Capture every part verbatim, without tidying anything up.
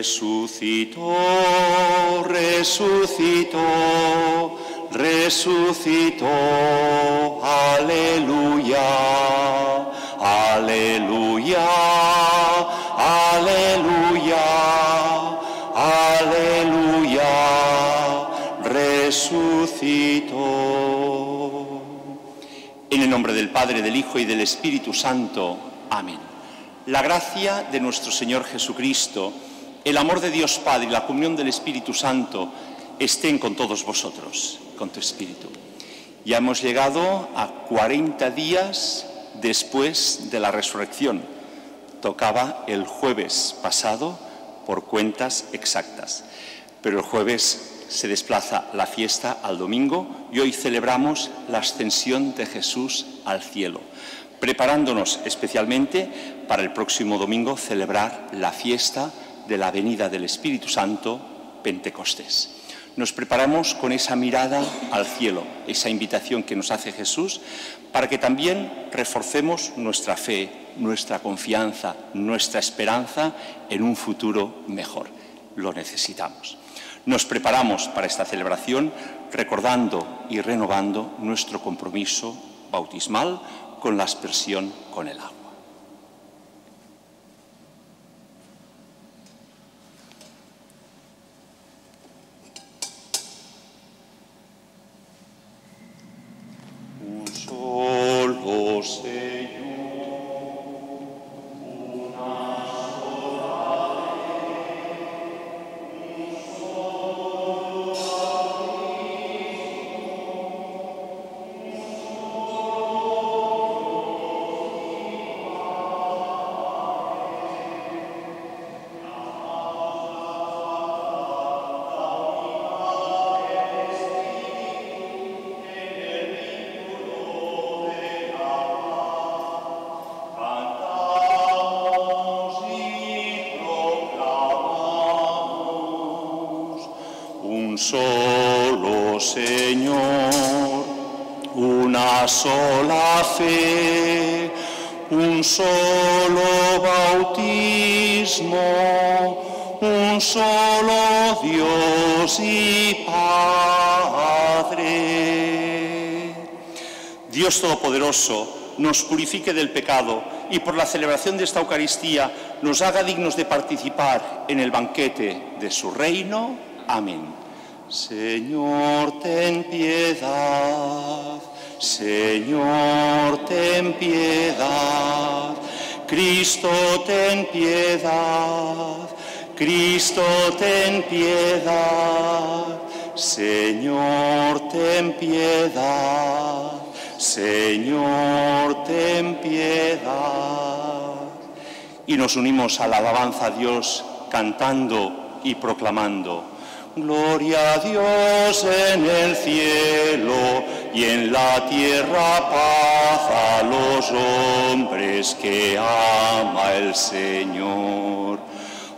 Resucitó, resucitó, resucitó, aleluya, aleluya, aleluya, aleluya, resucitó. En el nombre del Padre, del Hijo y del Espíritu Santo. Amén. La gracia de nuestro Señor Jesucristo, el amor de Dios Padre y la comunión del Espíritu Santo estén con todos vosotros, con tu Espíritu. Ya hemos llegado a cuarenta días después de la resurrección. Tocaba el jueves pasado por cuentas exactas, pero el jueves se desplaza la fiesta al domingo y hoy celebramos la ascensión de Jesús al cielo, preparándonos especialmente para el próximo domingo celebrar la fiesta de la venida del Espíritu Santo, Pentecostés. Nos preparamos con esa mirada al cielo, esa invitación que nos hace Jesús, para que también reforcemos nuestra fe, nuestra confianza, nuestra esperanza en un futuro mejor. Lo necesitamos. Nos preparamos para esta celebración recordando y renovando nuestro compromiso bautismal con la aspersión con el agua. Solo Señor, una sola fe, un solo bautismo, un solo Señor, una sola fe, un solo bautismo, un solo Dios y Padre. Dios Todopoderoso nos purifique del pecado y por la celebración de esta Eucaristía nos haga dignos de participar en el banquete de su reino. Amén. Señor, ten piedad, Señor, ten piedad, Cristo, ten piedad, Cristo, ten piedad, Señor, ten piedad, Señor, ten piedad. Y nos unimos a la alabanza a Dios cantando y proclamando. Gloria a Dios en el cielo y en la tierra paz a los hombres que ama el Señor.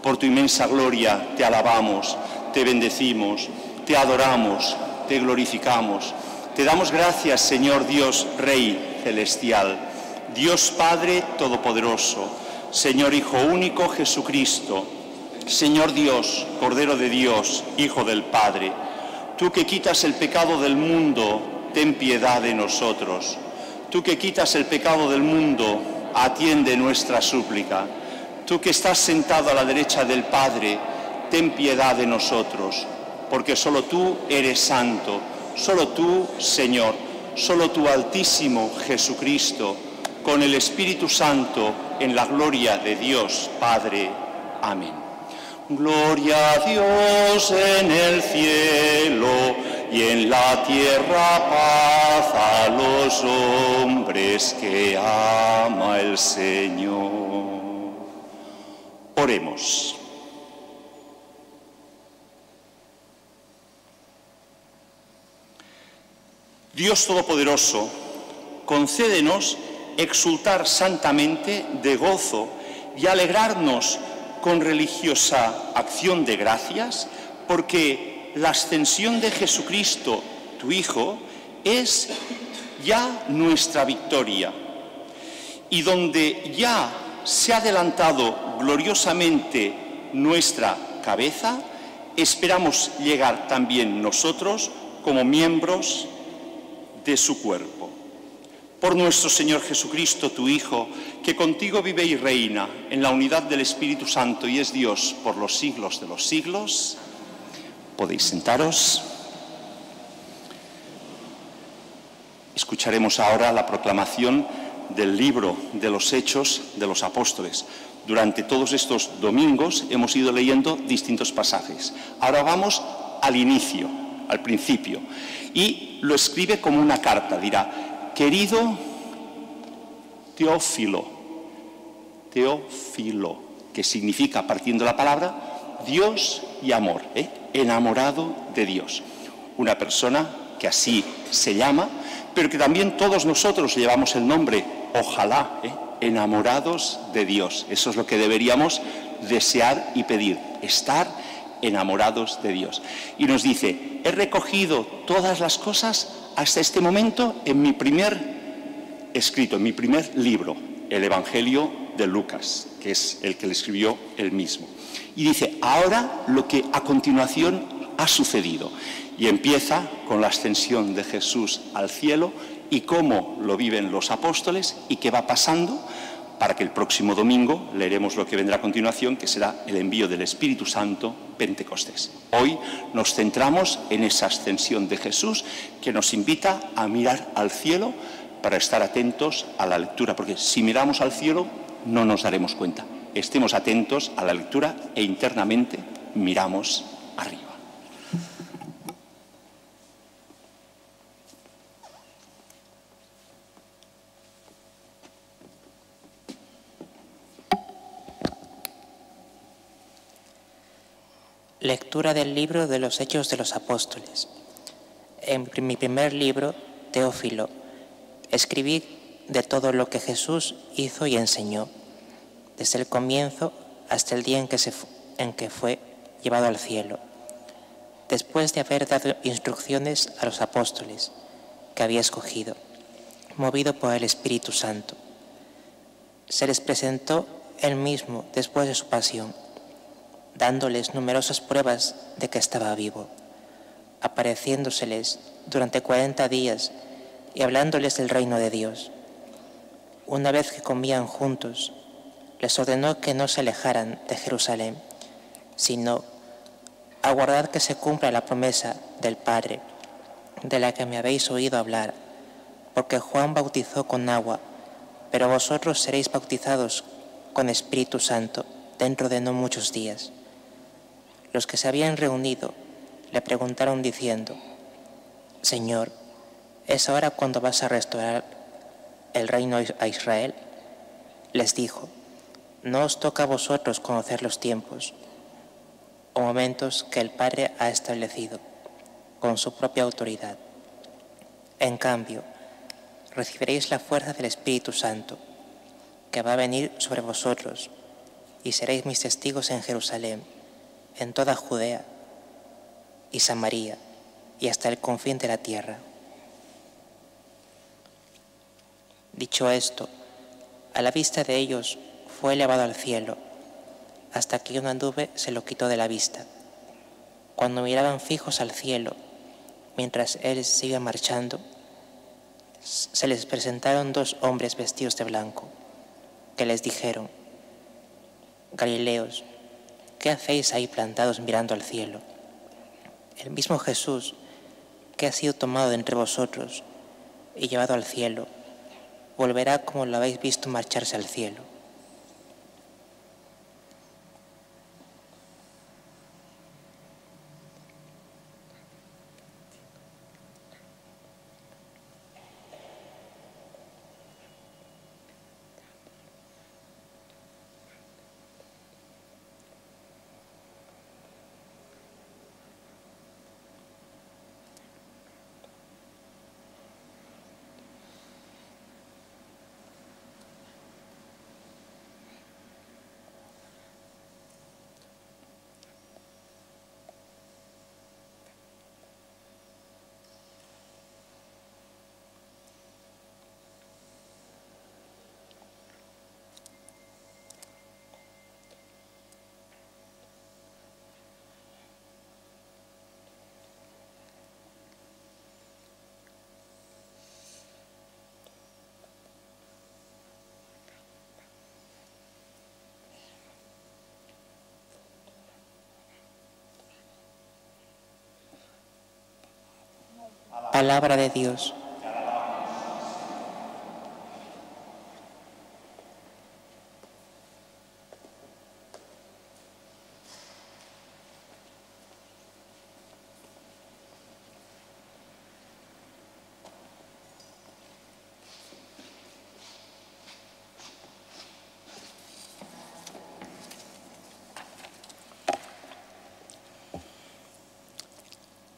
Por tu inmensa gloria te alabamos, te bendecimos, te adoramos, te glorificamos. Te damos gracias, Señor Dios, Rey celestial, Dios Padre todopoderoso, Señor Hijo único Jesucristo, Señor Dios, Cordero de Dios, Hijo del Padre, tú que quitas el pecado del mundo, ten piedad de nosotros. Tú que quitas el pecado del mundo, atiende nuestra súplica. Tú que estás sentado a la derecha del Padre, ten piedad de nosotros, porque solo tú eres santo, solo tú, Señor, solo tú, Altísimo Jesucristo, con el Espíritu Santo, en la gloria de Dios Padre. Amén. Gloria a Dios en el cielo y en la tierra paz a los hombres que ama el Señor. Oremos. Dios Todopoderoso, concédenos exultar santamente de gozo y alegrarnos con religiosa acción de gracias, porque la ascensión de Jesucristo, tu Hijo, es ya nuestra victoria. Y donde ya se ha adelantado gloriosamente nuestra cabeza, esperamos llegar también nosotros como miembros de su cuerpo. Por nuestro Señor Jesucristo, tu Hijo, que contigo vive y reina en la unidad del Espíritu Santo y es Dios por los siglos de los siglos. Podéis sentaros. Escucharemos ahora la proclamación del libro de los Hechos de los Apóstoles. Durante todos estos domingos hemos ido leyendo distintos pasajes. Ahora vamos al inicio, al principio. Y lo escribe como una carta, dirá: querido Teófilo, Teófilo, que significa, partiendo la palabra, Dios y amor, ¿eh? Enamorado de Dios. Una persona que así se llama, pero que también todos nosotros llevamos el nombre, ojalá, ¿eh? Enamorados de Dios. Eso es lo que deberíamos desear y pedir, estar enamorados de Dios. Y nos dice: he recogido todas las cosas hasta este momento en mi primer escrito, en mi primer libro, el Evangelio de Lucas, que es el que le escribió él mismo. Y dice, ahora lo que a continuación ha sucedido. Y empieza con la ascensión de Jesús al cielo y cómo lo viven los apóstoles y qué va pasando, para que el próximo domingo leeremos lo que vendrá a continuación, que será el envío del Espíritu Santo, Pentecostés. Hoy nos centramos en esa ascensión de Jesús, que nos invita a mirar al cielo para estar atentos a la lectura, porque si miramos al cielo no nos daremos cuenta. Estemos atentos a la lectura e internamente miramos arriba. Lectura del libro de los Hechos de los Apóstoles. En mi primer libro, Teófilo, escribí de todo lo que Jesús hizo y enseñó, desde el comienzo hasta el día en que, se fu- en que fue llevado al cielo, después de haber dado instrucciones a los apóstoles que había escogido, movido por el Espíritu Santo. Se les presentó él mismo después de su pasión, dándoles numerosas pruebas de que estaba vivo, apareciéndoseles durante cuarenta días y hablándoles del reino de Dios. Una vez que comían juntos, les ordenó que no se alejaran de Jerusalén, sino aguardar que se cumpla la promesa del Padre, de la que me habéis oído hablar, porque Juan bautizó con agua, pero vosotros seréis bautizados con Espíritu Santo dentro de no muchos días. Los que se habían reunido le preguntaron diciendo: Señor, ¿es ahora cuando vas a restaurar el reino a Israel? Les dijo: no os toca a vosotros conocer los tiempos o momentos que el Padre ha establecido con su propia autoridad. En cambio, recibiréis la fuerza del Espíritu Santo, que va a venir sobre vosotros, y seréis mis testigos en Jerusalén, en toda Judea y Samaria, y hasta el confín de la tierra. Dicho esto, a la vista de ellos fue elevado al cielo, hasta que una nube se lo quitó de la vista. Cuando miraban fijos al cielo, mientras él seguía marchando, se les presentaron dos hombres vestidos de blanco, que les dijeron: Galileos, ¿qué hacéis ahí plantados mirando al cielo? El mismo Jesús, que ha sido tomado de entre vosotros y llevado al cielo, volverá como lo habéis visto marcharse al cielo. palabra de Dios.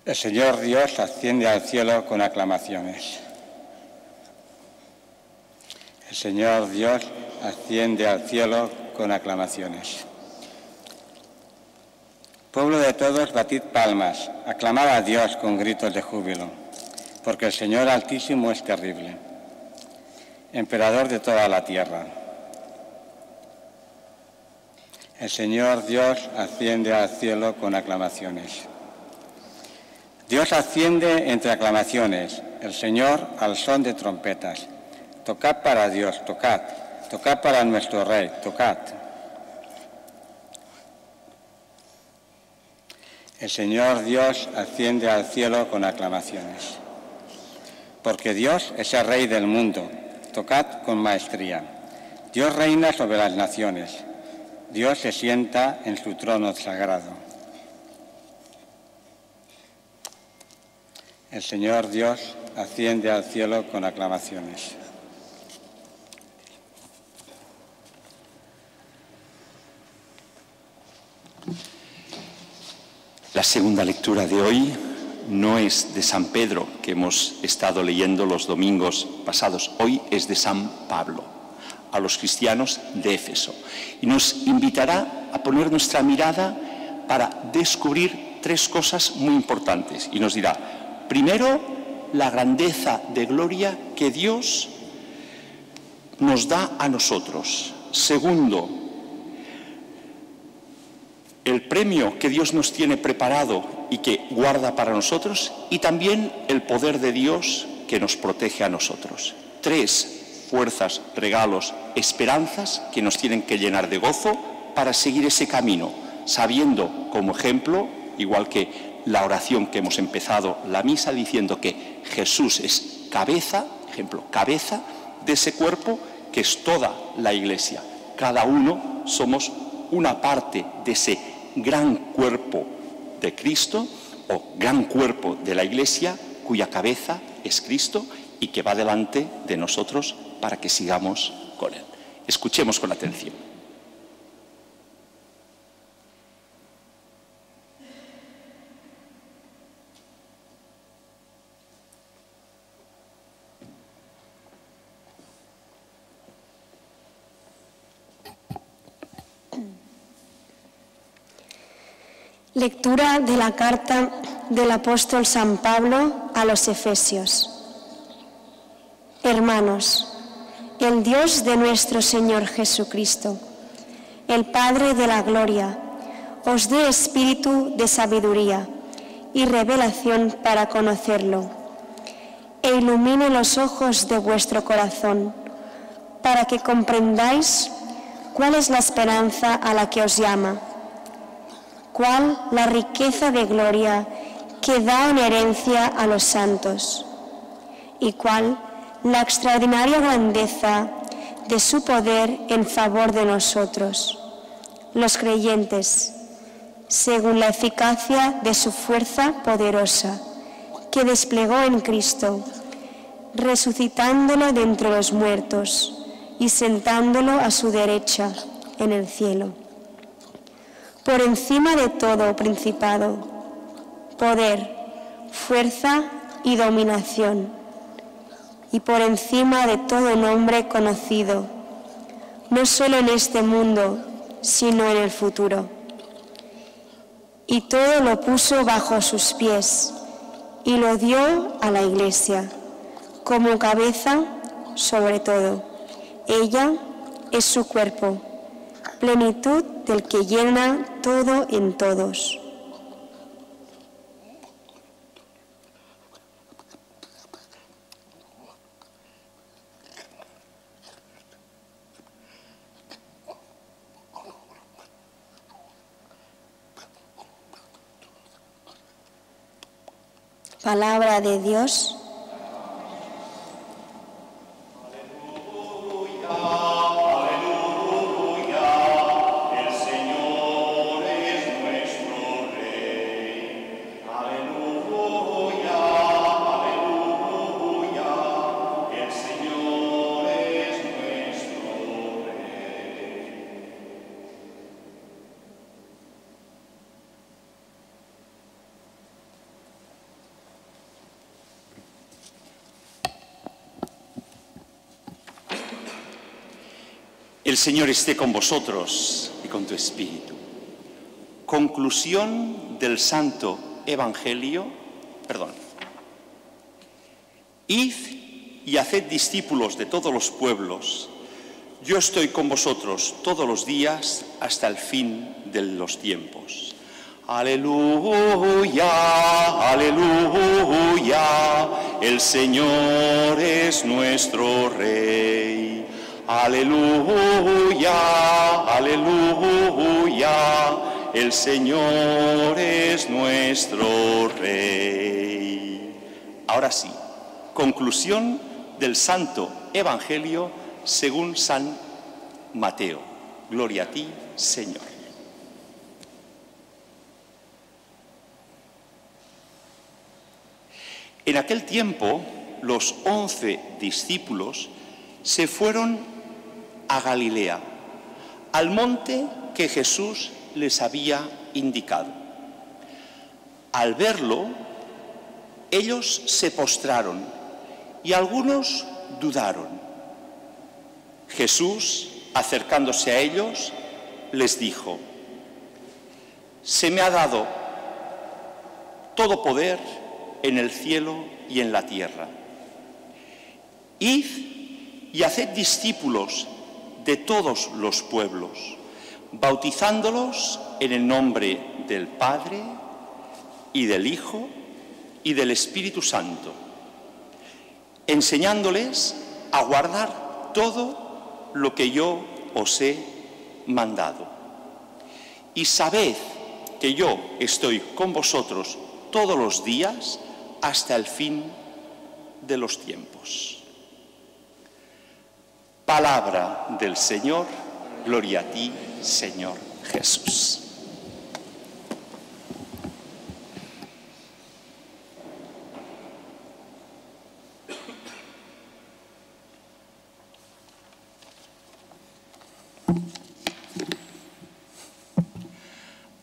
El Señor Dios asciende al cielo con aclamaciones. El Señor Dios asciende al cielo con aclamaciones. Pueblo de todos, batid palmas, aclamad a Dios con gritos de júbilo, porque el Señor Altísimo es terrible, emperador de toda la tierra. El Señor Dios asciende al cielo con aclamaciones. Dios asciende entre aclamaciones, el Señor al son de trompetas. Tocad para Dios, tocad, tocad para nuestro Rey, tocad. El Señor Dios asciende al cielo con aclamaciones. Porque Dios es el Rey del mundo, tocad con maestría. Dios reina sobre las naciones, Dios se sienta en su trono sagrado. El Señor Dios asciende al cielo con aclamaciones. La segunda lectura de hoy no es de San Pedro, que hemos estado leyendo los domingos pasados. Hoy es de San Pablo, a los cristianos de Éfeso. Y nos invitará a poner nuestra mirada para descubrir tres cosas muy importantes. Y nos dirá: primero, la grandeza de gloria que Dios nos da a nosotros. Segundo, el premio que Dios nos tiene preparado y que guarda para nosotros. Y también el poder de Dios que nos protege a nosotros. Tres fuerzas, regalos, esperanzas que nos tienen que llenar de gozo para seguir ese camino, sabiendo como ejemplo, igual que la oración que hemos empezado la misa diciendo que Jesús es cabeza, ejemplo, cabeza de ese cuerpo que es toda la Iglesia. Cada uno somos una parte de ese gran cuerpo de Cristo o gran cuerpo de la Iglesia, cuya cabeza es Cristo y que va delante de nosotros para que sigamos con Él. Escuchemos con atención. Lectura de la carta del apóstol San Pablo a los Efesios. Hermanos, el Dios de nuestro Señor Jesucristo, el Padre de la gloria, os dé espíritu de sabiduría y revelación para conocerlo, e ilumine los ojos de vuestro corazón, para que comprendáis cuál es la esperanza a la que os llama, cuál la riqueza de gloria que da en herencia a los santos, y cuál la extraordinaria grandeza de su poder en favor de nosotros, los creyentes, según la eficacia de su fuerza poderosa, que desplegó en Cristo, resucitándolo de entre los muertos y sentándolo a su derecha en el cielo, por encima de todo principado, poder, fuerza y dominación, y por encima de todo nombre conocido, no solo en este mundo, sino en el futuro. Y todo lo puso bajo sus pies, y lo dio a la Iglesia, como cabeza sobre todo. Ella es su cuerpo, plenitud del que llena todo en todos. Palabra de Dios. El Señor esté con vosotros y con tu espíritu. Conclusión del Santo Evangelio, perdón. Id y haced discípulos de todos los pueblos. Yo estoy con vosotros todos los días hasta el fin de los tiempos. Aleluya, aleluya, el Señor es nuestro Rey. Aleluya, aleluya, el Señor es nuestro Rey. Ahora sí, conclusión del Santo Evangelio según San Mateo. Gloria a ti, Señor. En aquel tiempo, los once discípulos se fueron a Galilea, al monte que Jesús les había indicado. Al verlo, ellos se postraron y algunos dudaron. Jesús, acercándose a ellos, les dijo: «Se me ha dado todo poder en el cielo y en la tierra. Id y haced discípulos de todos los pueblos, bautizándolos en el nombre del Padre, y del Hijo, y del Espíritu Santo, enseñándoles a guardar todo lo que yo os he mandado. Y sabed que yo estoy con vosotros todos los días hasta el fin de los tiempos». Palabra del Señor, gloria a ti, Señor Jesús.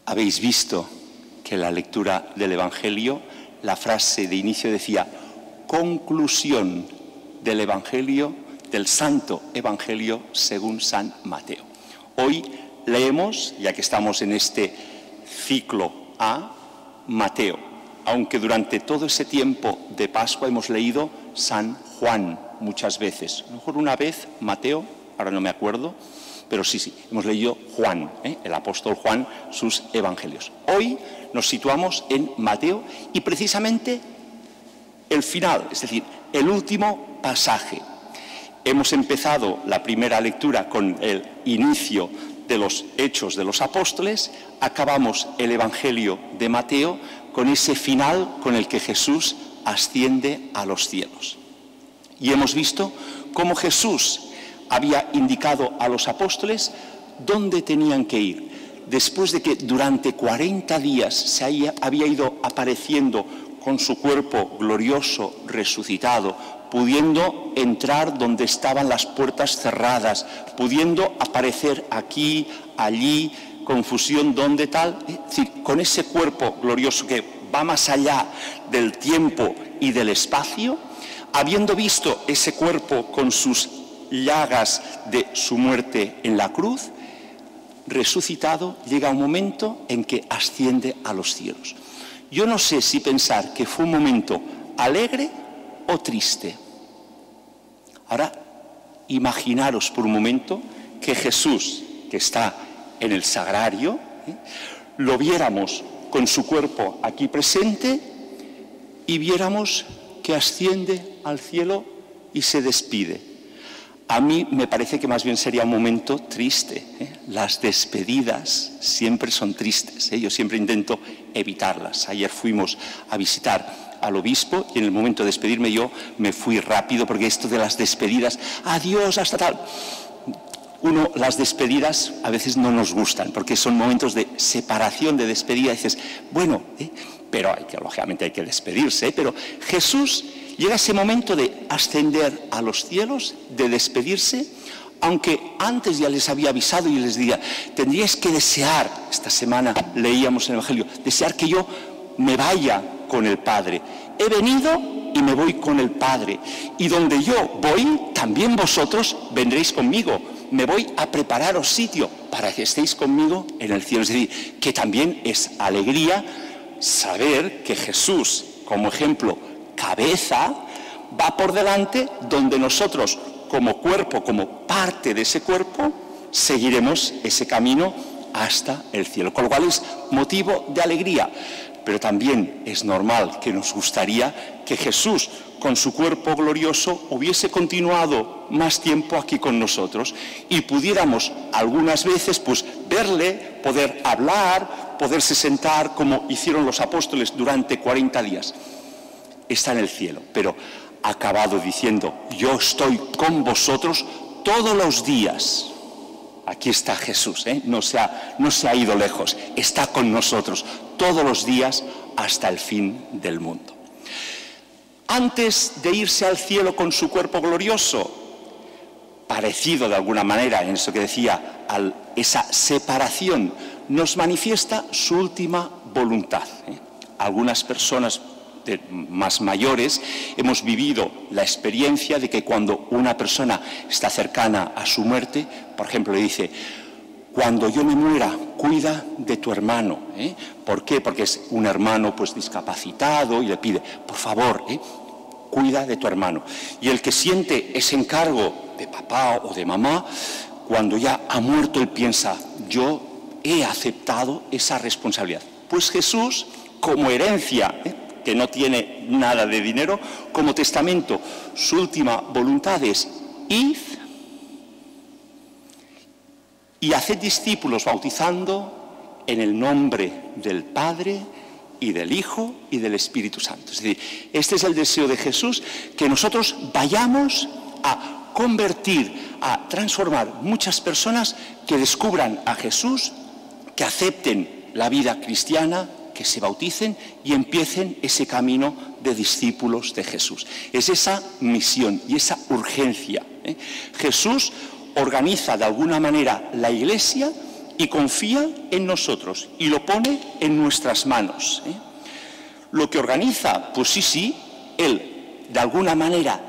Habéis visto que en la lectura del Evangelio, la frase de inicio decía: conclusión del Evangelio, del Santo Evangelio según San Mateo. Hoy leemos, ya que estamos en este ciclo A, Mateo, aunque durante todo ese tiempo de Pascua hemos leído San Juan muchas veces. A lo mejor una vez Mateo, ahora no me acuerdo, pero sí, sí, hemos leído Juan, ¿eh? el apóstol Juan, sus evangelios. Hoy nos situamos en Mateo y precisamente el final, es decir, el último pasaje. Hemos empezado la primera lectura con el inicio de los Hechos de los Apóstoles, acabamos el Evangelio de Mateo con ese final con el que Jesús asciende a los cielos. Y hemos visto cómo Jesús había indicado a los apóstoles dónde tenían que ir, después de que durante cuarenta días se había, había ido apareciendo con su cuerpo glorioso resucitado, pudiendo entrar donde estaban las puertas cerradas, pudiendo aparecer aquí, allí, confusión, donde tal. Es decir, con ese cuerpo glorioso que va más allá del tiempo y del espacio, habiendo visto ese cuerpo con sus llagas de su muerte en la cruz, resucitado, llega un momento en que asciende a los cielos. Yo no sé si pensar que fue un momento alegre o triste. Ahora, imaginaros por un momento que Jesús, que está en el sagrario, ¿eh? lo viéramos con su cuerpo aquí presente y viéramos que asciende al cielo y se despide. A mí me parece que más bien sería un momento triste, ¿eh? Las despedidas siempre son tristes, ¿eh? Yo siempre intento evitarlas. Ayer fuimos a visitar al obispo y en el momento de despedirme yo me fui rápido, porque esto de las despedidas, adiós, hasta tal... Uno, las despedidas a veces no nos gustan, porque son momentos de separación, de despedida. Y dices, bueno, ¿eh? pero hay que, lógicamente hay que despedirse, ¿eh? pero Jesús llega a ese momento de ascender a los cielos, de despedirse, aunque antes ya les había avisado y les diría, tendríais que desear, esta semana leíamos en el Evangelio, desear que yo me vaya con el Padre. He venido y me voy con el Padre. Y donde yo voy, también vosotros vendréis conmigo. Me voy a prepararos sitio para que estéis conmigo en el cielo. Es decir, que también es alegría saber que Jesús, como ejemplo, cabeza, va por delante, donde nosotros, como cuerpo, como parte de ese cuerpo, seguiremos ese camino hasta el cielo. Con lo cual es motivo de alegría. Pero también es normal que nos gustaría que Jesús, con su cuerpo glorioso, hubiese continuado más tiempo aquí con nosotros y pudiéramos algunas veces pues, verle, poder hablar, poderse sentar, como hicieron los apóstoles durante cuarenta días. Está en el cielo, pero ha acabado diciendo, yo estoy con vosotros todos los días. Aquí está Jesús, ¿eh? no se ha, no se ha ido lejos, está con nosotros todos los días hasta el fin del mundo. Antes de irse al cielo con su cuerpo glorioso, parecido de alguna manera en eso que decía, al, esa separación, nos manifiesta su última voluntad, ¿eh? Algunas personas de, más mayores hemos vivido la experiencia de que cuando una persona está cercana a su muerte, por ejemplo, le dice, cuando yo me muera, cuida de tu hermano. ¿eh? ¿Por qué? Porque es un hermano pues discapacitado y le pide, por favor, ¿eh? cuida de tu hermano. Y el que siente ese encargo de papá o de mamá, cuando ya ha muerto, él piensa, yo he aceptado esa responsabilidad. Pues Jesús, como herencia, ¿eh? que no tiene nada de dinero, como testamento, su última voluntad es, id y haced discípulos bautizando en el nombre del Padre y del Hijo y del Espíritu Santo. Es decir, este es el deseo de Jesús, que nosotros vayamos a convertir, a transformar muchas personas que descubran a Jesús, que acepten la vida cristiana, que se bauticen y empiecen ese camino de discípulos de Jesús. Es esa misión y esa urgencia, ¿eh? Jesús organiza de alguna manera la Iglesia y confía en nosotros y lo pone en nuestras manos, ¿eh? Lo que organiza, pues sí, sí, Él de alguna manera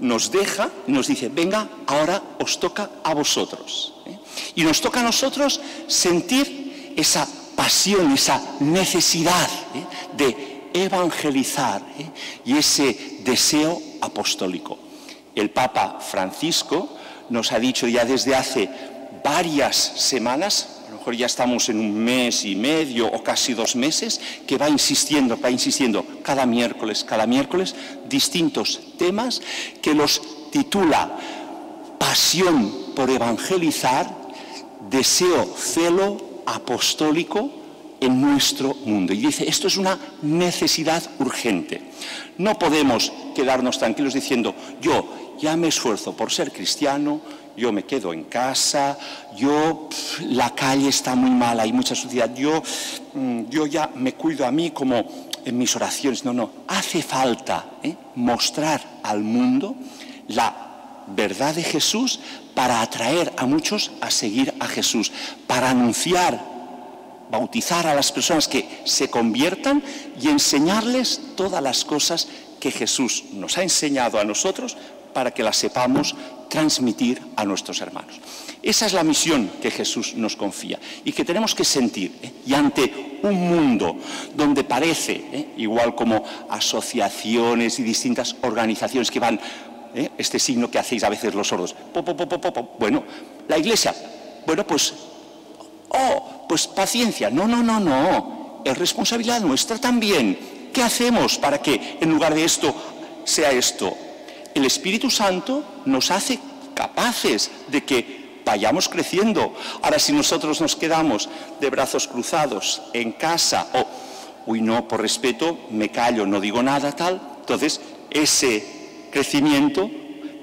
nos deja, nos dice, venga, ahora os toca a vosotros, ¿eh? Y nos toca a nosotros sentir esa pasión, esa necesidad, ¿eh? de evangelizar, ¿eh? y ese deseo apostólico. El Papa Francisco nos ha dicho ya desde hace varias semanas, a lo mejor ya estamos en un mes y medio o casi dos meses, que va insistiendo, va insistiendo cada miércoles, cada miércoles, distintos temas que los titula Pasión por evangelizar, deseo, celo apostólico en nuestro mundo. Y dice, esto es una necesidad urgente. No podemos quedarnos tranquilos diciendo, yo ya me esfuerzo por ser cristiano, yo me quedo en casa, yo, pff, la calle está muy mala, hay mucha suciedad, yo, yo ya me cuido a mí como en mis oraciones. No, no, hace falta ¿eh? mostrar al mundo la verdad de Jesús para atraer a muchos a seguir a Jesús, para anunciar, bautizar a las personas que se conviertan y enseñarles todas las cosas que Jesús nos ha enseñado a nosotros, para que la sepamos transmitir a nuestros hermanos. Esa es la misión que Jesús nos confía y que tenemos que sentir, ¿eh? y ante un mundo donde parece, ¿eh? igual como asociaciones y distintas organizaciones que van, ¿eh? este signo que hacéis a veces los sordos, po, po, po, po, po. Bueno, la Iglesia, bueno, pues, oh, pues paciencia, no, no, no, no, es responsabilidad nuestra también. ¿Qué hacemos para que en lugar de esto sea esto? El Espíritu Santo nos hace capaces de que vayamos creciendo. Ahora, si nosotros nos quedamos de brazos cruzados en casa o uy, no, por respeto, me callo, no digo nada, tal. Entonces, ese crecimiento,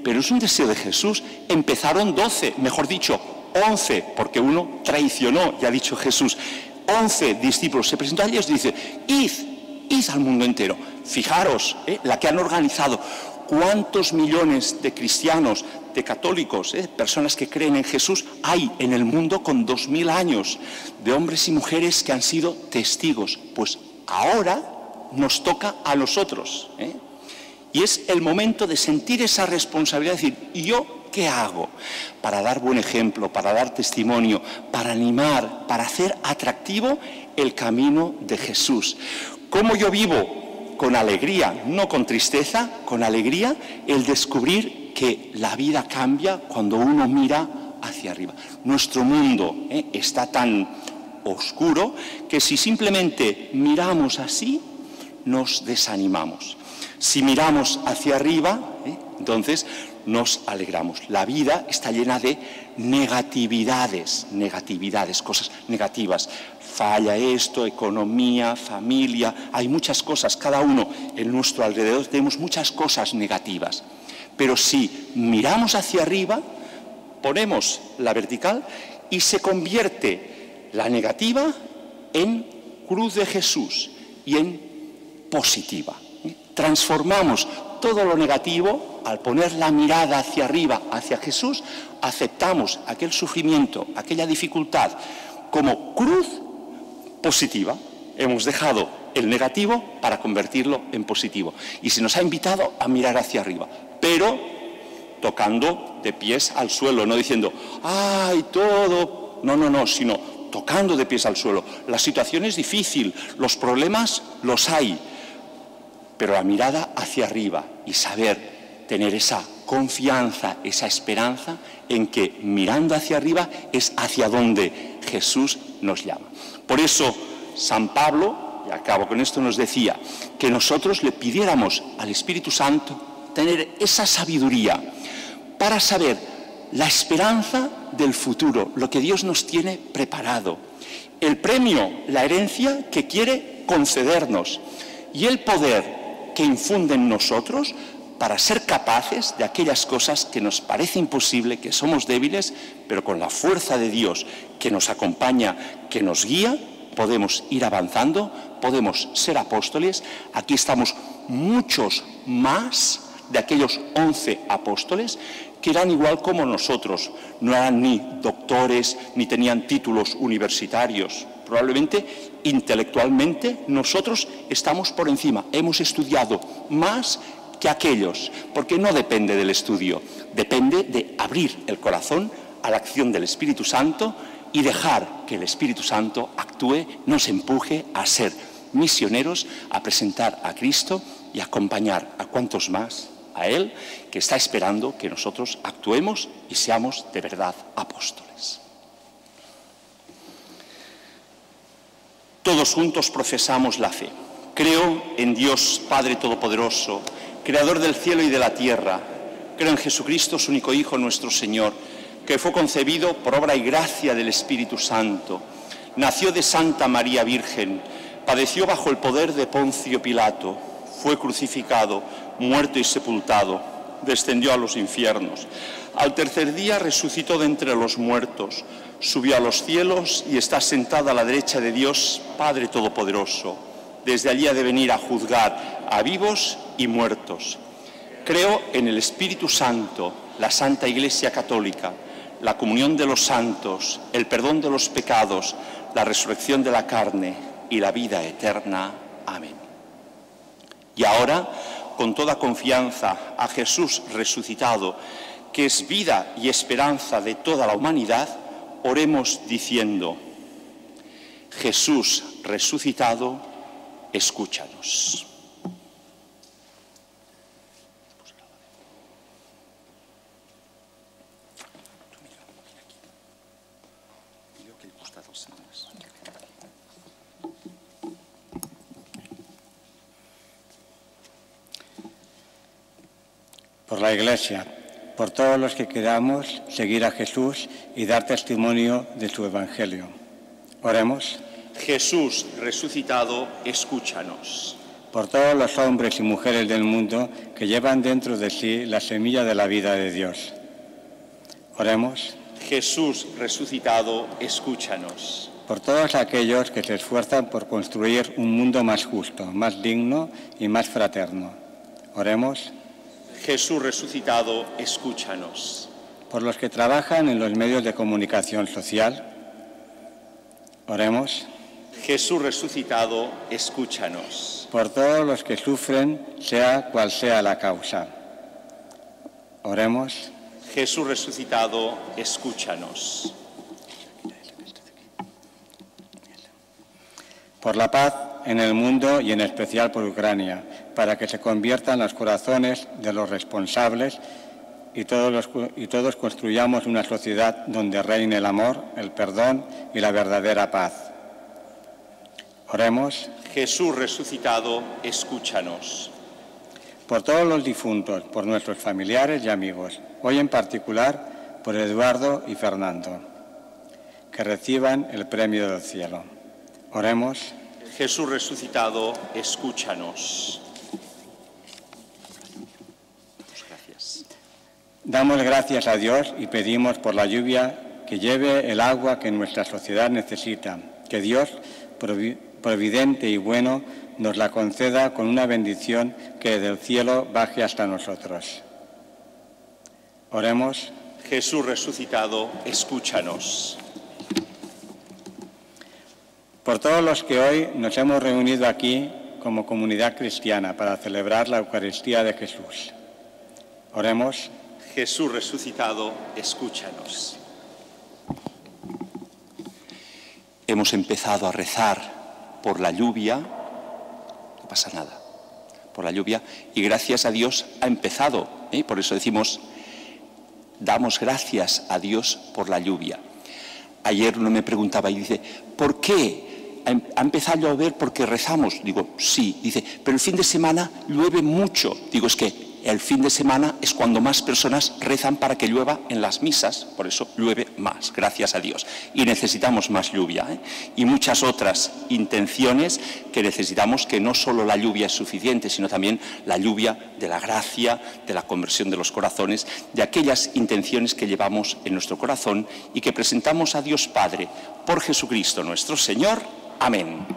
pero es un deseo de Jesús. Empezaron doce, mejor dicho, once, porque uno traicionó, ya ha dicho Jesús. Once discípulos se presentó a ellos y dice, id, id al mundo entero. Fijaros, ¿eh?, la que han organizado. ¿Cuántos millones de cristianos, de católicos, eh, personas que creen en Jesús, hay en el mundo con dos mil años de hombres y mujeres que han sido testigos? Pues ahora nos toca a nosotros, ¿eh? Y es el momento de sentir esa responsabilidad, de decir, ¿y yo qué hago? Para dar buen ejemplo, para dar testimonio, para animar, para hacer atractivo el camino de Jesús. ¿Cómo yo vivo? Con alegría, no con tristeza, con alegría, el descubrir que la vida cambia cuando uno mira hacia arriba. Nuestro mundo, ¿eh?, está tan oscuro que si simplemente miramos así, nos desanimamos. Si miramos hacia arriba, ¿eh?, entonces nos alegramos. La vida está llena de negatividades, negatividades, cosas negativas. Falla esto, economía, familia, hay muchas cosas, cada uno en nuestro alrededor tenemos muchas cosas negativas. Pero si miramos hacia arriba, ponemos la vertical y se convierte la negativa en cruz de Jesús y en positiva. Transformamos todo lo negativo, al poner la mirada hacia arriba, hacia Jesús, aceptamos aquel sufrimiento, aquella dificultad como cruz positiva. Hemos dejado el negativo para convertirlo en positivo. Y se nos ha invitado a mirar hacia arriba, pero tocando de pies al suelo, no diciendo, ¡ay, todo! No, no, no, sino tocando de pies al suelo. La situación es difícil, los problemas los hay, pero la mirada hacia arriba y saber tener esa confianza, esa esperanza en que mirando hacia arriba es hacia donde Jesús nos llama. Por eso San Pablo, y acabo con esto, nos decía que nosotros le pidiéramos al Espíritu Santo tener esa sabiduría para saber la esperanza del futuro, lo que Dios nos tiene preparado, el premio, la herencia que quiere concedernos y el poder que infunde en nosotros para ser capaces de aquellas cosas que nos parece imposible, que somos débiles, pero con la fuerza de Dios que nos acompaña, que nos guía, podemos ir avanzando, podemos ser apóstoles. Aquí estamos muchos más de aquellos once apóstoles que eran igual como nosotros, no eran ni doctores ni tenían títulos universitarios. Probablemente intelectualmente nosotros estamos por encima, hemos estudiado más que aquellos, porque no depende del estudio, depende de abrir el corazón a la acción del Espíritu Santo y dejar que el Espíritu Santo actúe, nos empuje a ser misioneros, a presentar a Cristo y acompañar a cuantos más a Él, que está esperando que nosotros actuemos y seamos de verdad apóstoles. Todos juntos profesamos la fe. Creo en Dios Padre Todopoderoso, Creador del cielo y de la tierra. Creo en Jesucristo, su único Hijo, nuestro Señor, que fue concebido por obra y gracia del Espíritu Santo. Nació de Santa María Virgen, padeció bajo el poder de Poncio Pilato, fue crucificado, muerto y sepultado, descendió a los infiernos. Al tercer día resucitó de entre los muertos, subió a los cielos y está sentada a la derecha de Dios, Padre Todopoderoso. Desde allí ha de venir a juzgar a vivos y muertos. Creo en el Espíritu Santo, la Santa Iglesia Católica, la comunión de los santos, el perdón de los pecados, la resurrección de la carne y la vida eterna. Amén. Y ahora, con toda confianza, a Jesús resucitado, que es vida y esperanza de toda la humanidad, oremos diciendo, Jesús resucitado, escúchanos. Por la Iglesia, por todos los que queramos seguir a Jesús y dar testimonio de su Evangelio. Oremos. Jesús resucitado, escúchanos. Por todos los hombres y mujeres del mundo que llevan dentro de sí la semilla de la vida de Dios. Oremos. Jesús resucitado, escúchanos. Por todos aquellos que se esfuerzan por construir un mundo más justo, más digno y más fraterno. Oremos. Jesús resucitado, escúchanos. Por los que trabajan en los medios de comunicación social. Oremos. Jesús resucitado, escúchanos. Por todos los que sufren, sea cual sea la causa. Oremos. Jesús resucitado, escúchanos. Por la paz en el mundo y en especial por Ucrania, para que se conviertan los corazones de los responsables y todos, los, y todos construyamos una sociedad donde reine el amor, el perdón y la verdadera paz. Oremos. Jesús resucitado, escúchanos. Por todos los difuntos, por nuestros familiares y amigos, hoy en particular por Eduardo y Fernando, que reciban el premio del cielo. Oremos. Jesús resucitado, escúchanos. Gracias. Damos gracias a Dios y pedimos por la lluvia que lleve el agua que nuestra sociedad necesita, que Dios providente y bueno nos la conceda con una bendición que del cielo baje hasta nosotros. Oremos. Jesús resucitado, escúchanos. Por todos los que hoy nos hemos reunido aquí como comunidad cristiana para celebrar la Eucaristía de Jesús. Oremos. Jesús resucitado, escúchanos. Hemos empezado a rezar por la lluvia. Pasa nada por la lluvia y gracias a Dios ha empezado, ¿eh? Por eso decimos, damos gracias a Dios por la lluvia. Ayer uno me preguntaba y dice, ¿por qué ha empezado a llover? Porque rezamos. Digo, sí. Dice, pero el fin de semana llueve mucho. Digo, es que el fin de semana es cuando más personas rezan para que llueva en las misas, por eso llueve más, gracias a Dios. Y necesitamos más lluvia, ¿eh? Y muchas otras intenciones que necesitamos, que no solo la lluvia es suficiente, sino también la lluvia de la gracia, de la conversión de los corazones, de aquellas intenciones que llevamos en nuestro corazón y que presentamos a Dios Padre por Jesucristo nuestro Señor. Amén.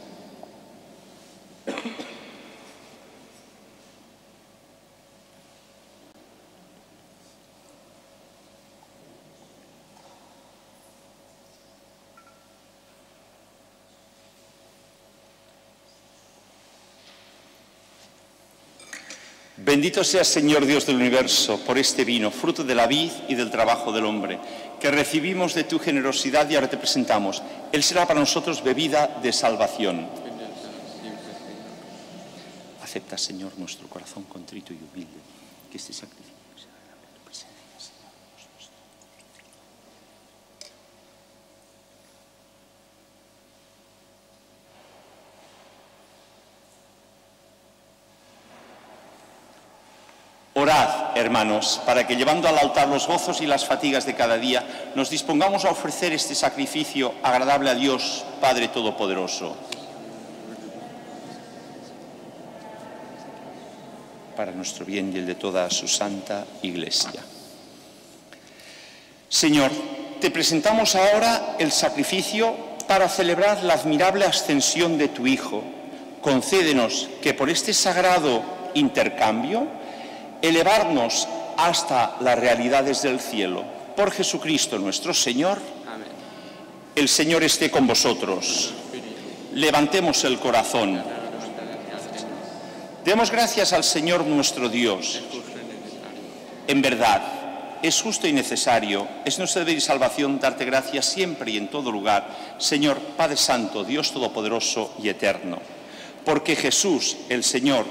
Bendito seas, Señor Dios del universo, por este vino, fruto de la vid y del trabajo del hombre, que recibimos de tu generosidad y ahora te presentamos. Él será para nosotros bebida de salvación. Acepta, Señor, nuestro corazón contrito y humilde, que este sacrificio sea agradable en tu presencia. Orad, hermanos, para que llevando al altar los gozos y las fatigas de cada día, nos dispongamos a ofrecer este sacrificio agradable a Dios, Padre Todopoderoso. Para nuestro bien y el de toda su santa Iglesia. Señor, te presentamos ahora el sacrificio para celebrar la admirable ascensión de tu Hijo. Concédenos que por este sagrado intercambio elevarnos hasta las realidades del cielo. Por Jesucristo nuestro Señor. Amén. El Señor esté con vosotros. Levantemos el corazón. Demos gracias al Señor nuestro Dios. En verdad, es justo y necesario, es nuestro deber y salvación darte gracias siempre y en todo lugar, Señor, Padre Santo, Dios Todopoderoso y Eterno. Porque Jesús, el Señor,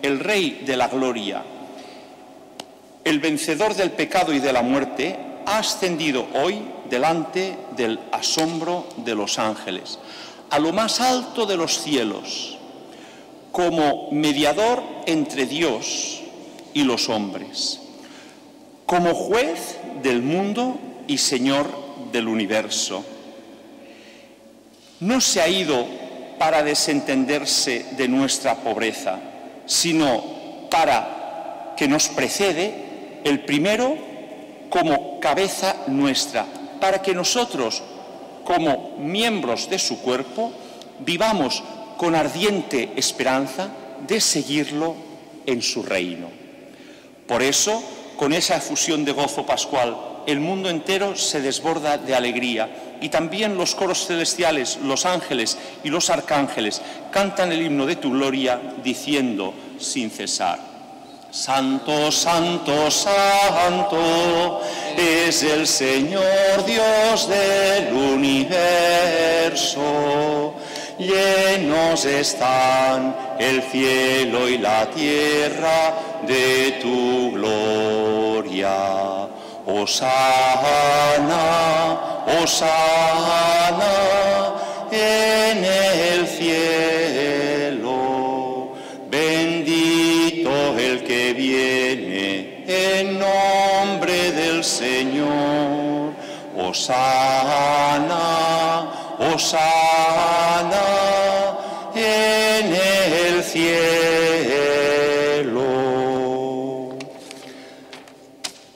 el Rey de la Gloria, el vencedor del pecado y de la muerte, ha ascendido hoy delante del asombro de los ángeles, a lo más alto de los cielos, como mediador entre Dios y los hombres, como juez del mundo y Señor del universo. No se ha ido para desentenderse de nuestra pobreza, sino para que nos precede el primero como cabeza nuestra, para que nosotros, como miembros de su cuerpo, vivamos con ardiente esperanza de seguirlo en su reino. Por eso, con esa efusión de gozo pascual, el mundo entero se desborda de alegría, y también los coros celestiales, los ángeles y los arcángeles cantan el himno de tu gloria diciendo sin cesar: Santo, santo, santo es el Señor Dios del universo. Llenos están el cielo y la tierra de tu gloria. Hosana, hosana en el cielo. Bendito el que viene en nombre del Señor. Hosana, hosana en el cielo.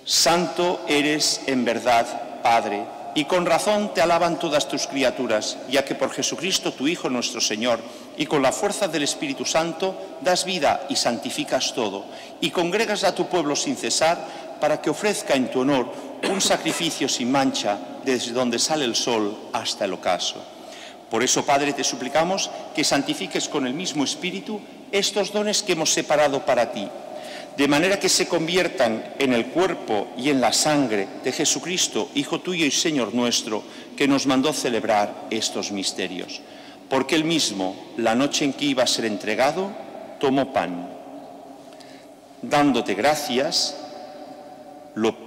Santo eres en verdad, Padre, y con razón te alaban todas tus criaturas, ya que por Jesucristo tu Hijo nuestro Señor, y con la fuerza del Espíritu Santo, das vida y santificas todo, y congregas a tu pueblo sin cesar, para que ofrezca en tu honor un sacrificio sin mancha, desde donde sale el sol hasta el ocaso. Por eso, Padre, te suplicamos que santifiques con el mismo Espíritu estos dones que hemos separado para ti, de manera que se conviertan en el cuerpo y en la sangre de Jesucristo, Hijo tuyo y Señor nuestro, que nos mandó celebrar estos misterios. Porque Él mismo, la noche en que iba a ser entregado, tomó pan. Dándote gracias, lo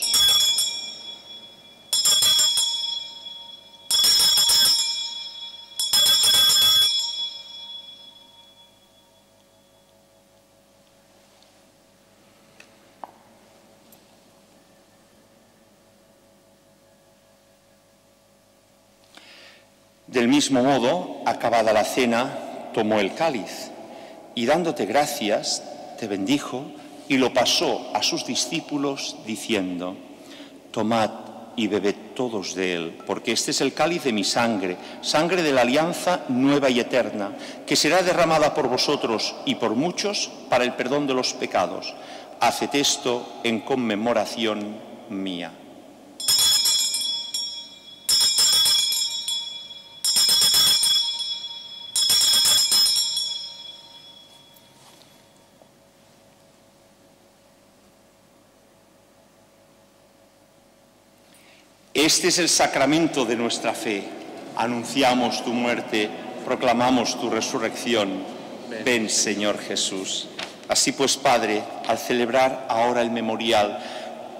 Del mismo modo, acabada la cena, tomó el cáliz y dándote gracias, te bendijo y lo pasó a sus discípulos diciendo: Tomad y bebed todos de él, porque este es el cáliz de mi sangre, sangre de la alianza nueva y eterna, que será derramada por vosotros y por muchos para el perdón de los pecados. Haced esto en conmemoración mía. Este es el sacramento de nuestra fe. Anunciamos tu muerte, proclamamos tu resurrección. Ven, Señor Jesús. Así pues, Padre, al celebrar ahora el memorial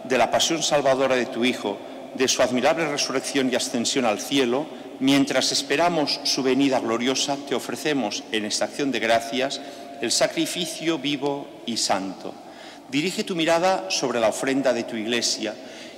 de la pasión salvadora de tu Hijo, de su admirable resurrección y ascensión al cielo, mientras esperamos su venida gloriosa, te ofrecemos en esta acción de gracias el sacrificio vivo y santo. Dirige tu mirada sobre la ofrenda de tu Iglesia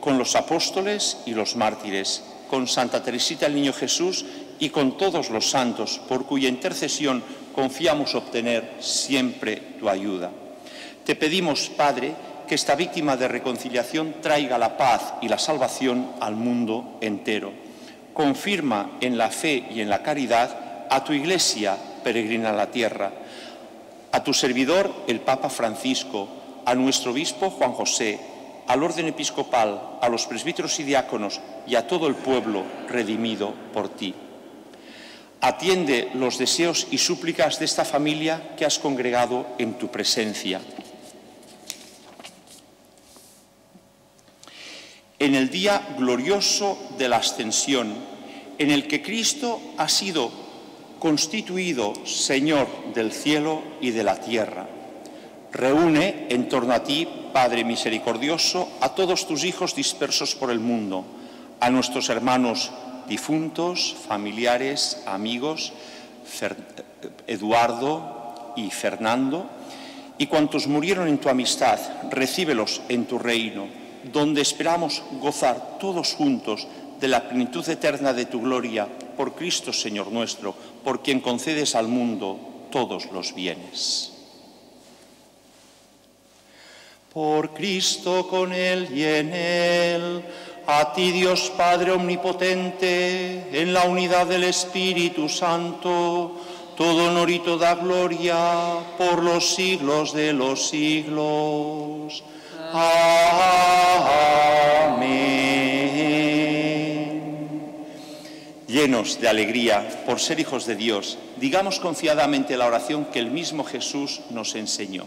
con los apóstoles y los mártires, con Santa Teresita del Niño Jesús y con todos los santos, por cuya intercesión confiamos obtener siempre tu ayuda. Te pedimos, Padre, que esta víctima de reconciliación traiga la paz y la salvación al mundo entero. Confirma en la fe y en la caridad a tu Iglesia peregrina en la tierra, a tu servidor el Papa Francisco, a nuestro obispo Juan José, al orden episcopal, a los presbíteros y diáconos y a todo el pueblo redimido por ti. Atiende los deseos y súplicas de esta familia que has congregado en tu presencia. En el día glorioso de la Ascensión, en el que Cristo ha sido constituido Señor del cielo y de la tierra, reúne en torno a ti, Padre misericordioso, a todos tus hijos dispersos por el mundo, a nuestros hermanos difuntos, familiares, amigos, Eduardo y Fernando, y cuantos murieron en tu amistad, recíbelos en tu reino, donde esperamos gozar todos juntos de la plenitud eterna de tu gloria, por Cristo Señor nuestro, por quien concedes al mundo todos los bienes. Por Cristo, con Él y en Él, a ti Dios Padre omnipotente, en la unidad del Espíritu Santo, todo honor y toda gloria por los siglos de los siglos. Amén. Llenos de alegría por ser hijos de Dios, digamos confiadamente la oración que el mismo Jesús nos enseñó.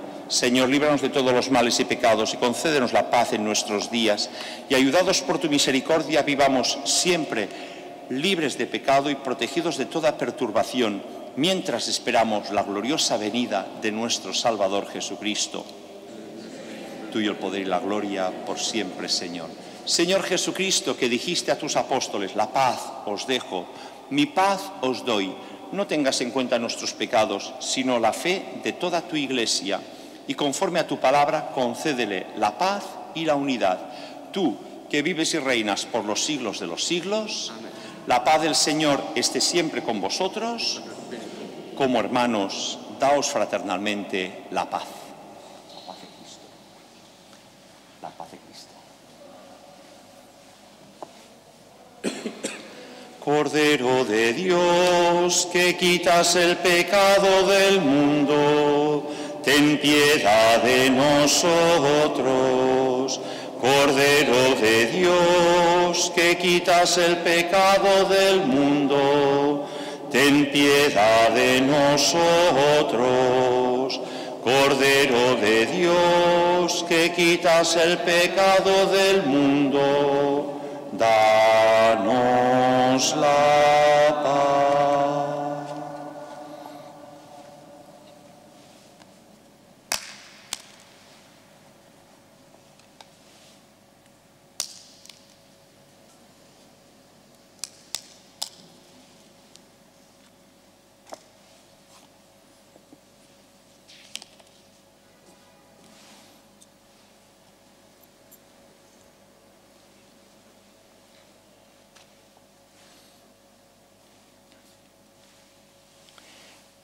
Señor, líbranos de todos los males y pecados y concédenos la paz en nuestros días. Y ayudados por tu misericordia, vivamos siempre libres de pecado y protegidos de toda perturbación, mientras esperamos la gloriosa venida de nuestro Salvador Jesucristo. Tuyo el poder y la gloria por siempre, Señor. Señor Jesucristo, que dijiste a tus apóstoles, la paz os dejo, mi paz os doy. No tengas en cuenta nuestros pecados, sino la fe de toda tu Iglesia. Y conforme a tu palabra, concédele la paz y la unidad. Tú, que vives y reinas por los siglos de los siglos, amén. La paz del Señor esté siempre con vosotros. Como hermanos, daos fraternalmente la paz. La paz de Cristo. Cordero de Dios, que quitas el pecado del mundo, ten piedad de nosotros. Cordero de Dios, que quitas el pecado del mundo, ten piedad de nosotros. Cordero de Dios, que quitas el pecado del mundo, danos la paz.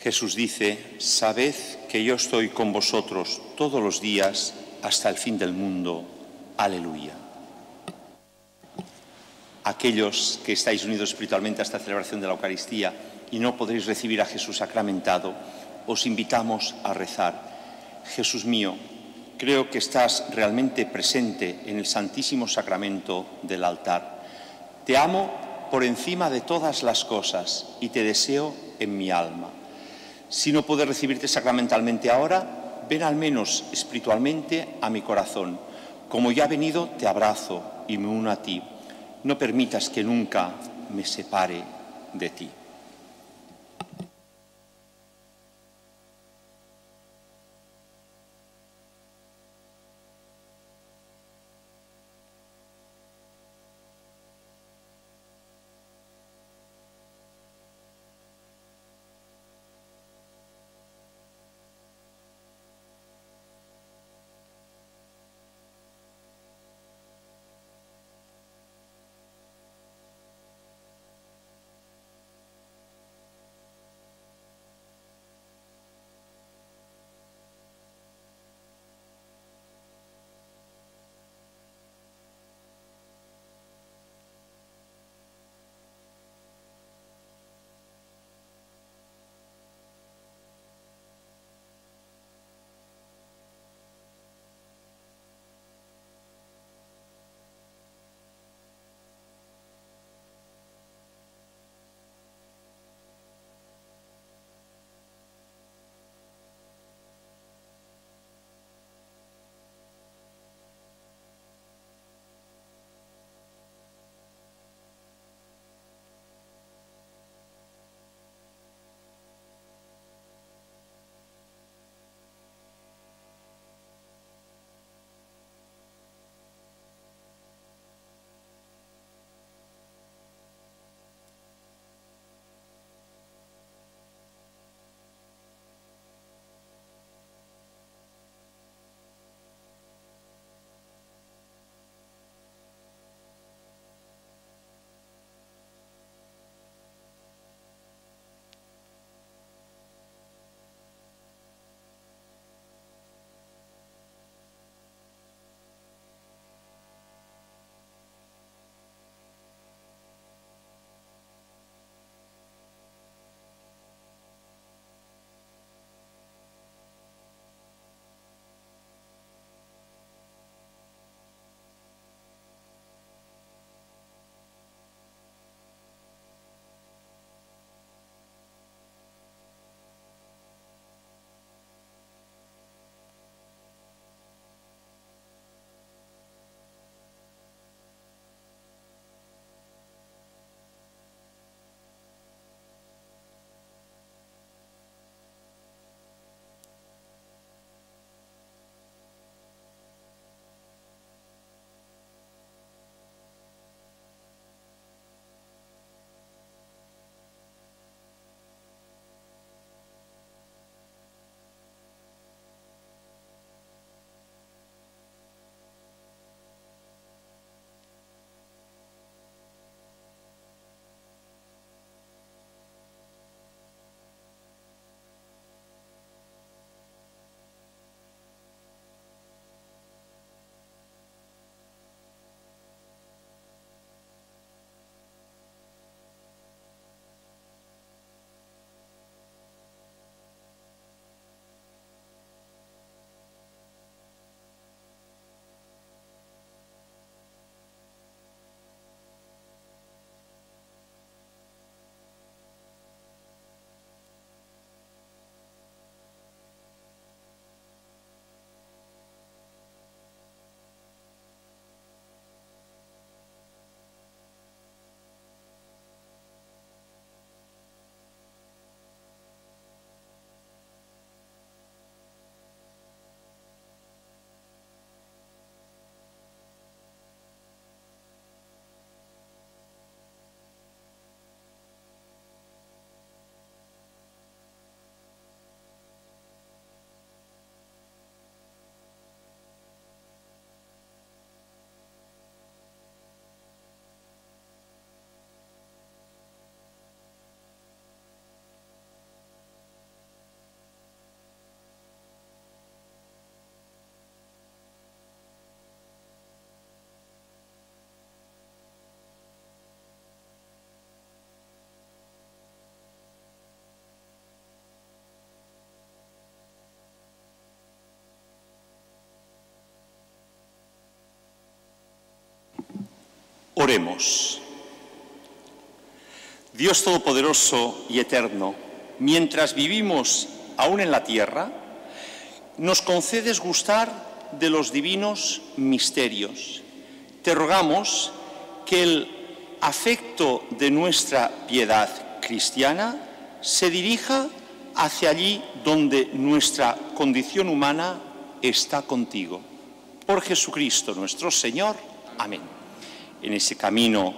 Jesús dice, sabed que yo estoy con vosotros todos los días hasta el fin del mundo. Aleluya. Aquellos que estáis unidos espiritualmente a esta celebración de la Eucaristía y no podréis recibir a Jesús sacramentado, os invitamos a rezar. Jesús mío, creo que estás realmente presente en el Santísimo Sacramento del altar. Te amo por encima de todas las cosas y te deseo en mi alma. Si no puedo recibirte sacramentalmente ahora, ven al menos espiritualmente a mi corazón. Como ya he venido, te abrazo y me uno a ti. No permitas que nunca me separe de ti. Oremos. Dios Todopoderoso y Eterno, mientras vivimos aún en la tierra, nos concedes gustar de los divinos misterios. Te rogamos que el afecto de nuestra piedad cristiana se dirija hacia allí donde nuestra condición humana está contigo. Por Jesucristo nuestro Señor. Amén. En ese camino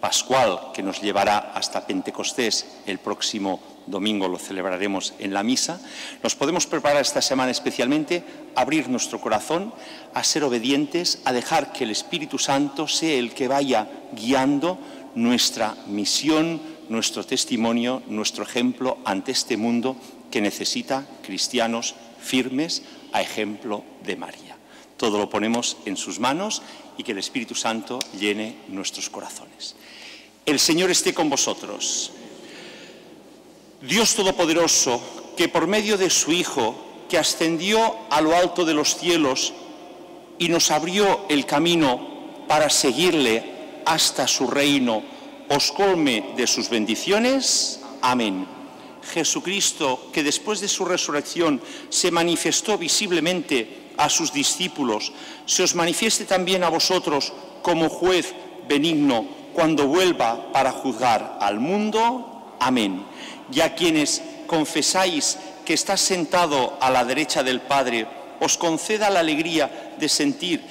pascual que nos llevará hasta Pentecostés, el próximo domingo lo celebraremos en la misa, nos podemos preparar esta semana especialmente a abrir nuestro corazón, a ser obedientes, a dejar que el Espíritu Santo sea el que vaya guiando nuestra misión, nuestro testimonio, nuestro ejemplo ante este mundo que necesita cristianos firmes a ejemplo de María. Todo lo ponemos en sus manos y que el Espíritu Santo llene nuestros corazones. El Señor esté con vosotros. Dios Todopoderoso, que por medio de su Hijo, que ascendió a lo alto de los cielos y nos abrió el camino para seguirle hasta su reino, os colme de sus bendiciones. Amén. Jesucristo, que después de su resurrección se manifestó visiblemente a sus discípulos, se os manifieste también a vosotros como juez benigno cuando vuelva para juzgar al mundo. Amén. Y a quienes confesáis que está sentado a la derecha del Padre, os conceda la alegría de sentir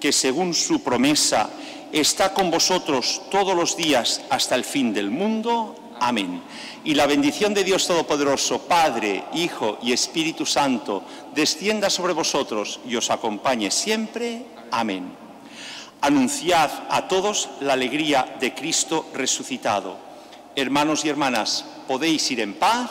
que, según su promesa, está con vosotros todos los días hasta el fin del mundo. Amén. Y la bendición de Dios Todopoderoso, Padre, Hijo y Espíritu Santo, descienda sobre vosotros y os acompañe siempre. Amén. Anunciad a todos la alegría de Cristo resucitado. Hermanos y hermanas, podéis ir en paz.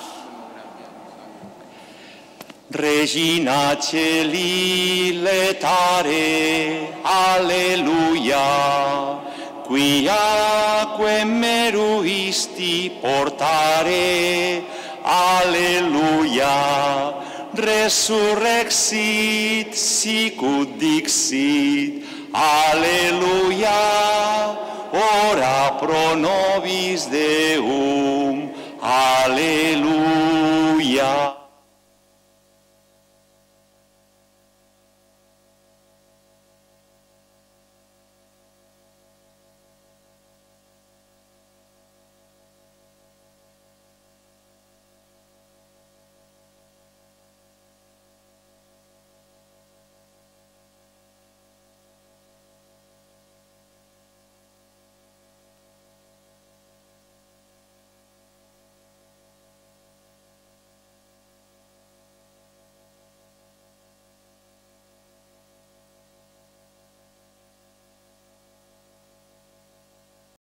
Regina Caeli letare, alleluia, quiaque meruisti portare, alleluia, resurrexit sicut dixit, alleluia, ora pro nobis Deum, alleluia.